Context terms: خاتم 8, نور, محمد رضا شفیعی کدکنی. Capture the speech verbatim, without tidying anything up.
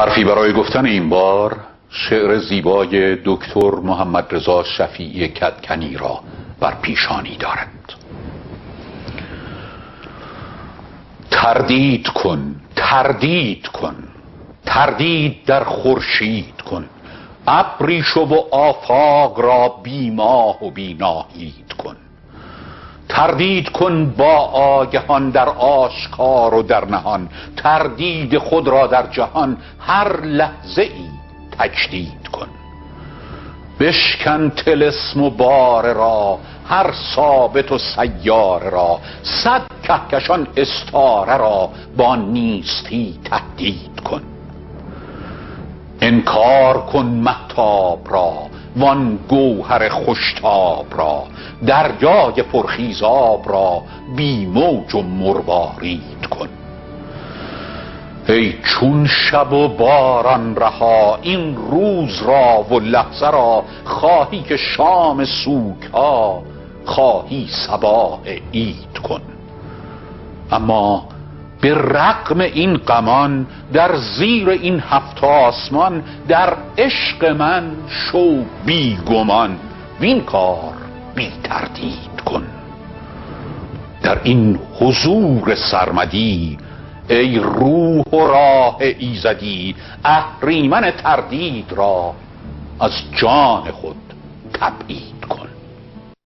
حرفی برای گفتن این بار شعر زیبای دکتر محمد رضا شفیعی کدکنی را بر پیشانی دارد. تردید کن، تردید کن، تردید در خورشید کن، ابری شو و آفاق را بی ماه و بی ناهید کن. تردید کن با آگهان در آشکار و در نهان، تردید خود را در جهان هر لحظه ای تجدید کن. بشکن طلسم و بار را، هر ثابت و سیار را، صد کهکشان استاره را با نیستی تهدید کن. انکار کن مهتاب را، وان گوهر خوشتاب را، دریای پرخیزاب را بی موج و مروارید کن. ای چون شب و باران رها، این روز را و لحظه را، خواهی که شام سوک ها، خواهی صباح عید کن. اما به رغم این غمان، در زیر این هفت آسمان، در عشق من شو بی گمان، وین کار بی تردید کن. در این حضور سرمدی، ای روح و راه ایزدی، اهریمن تردید را از جان خود تبعید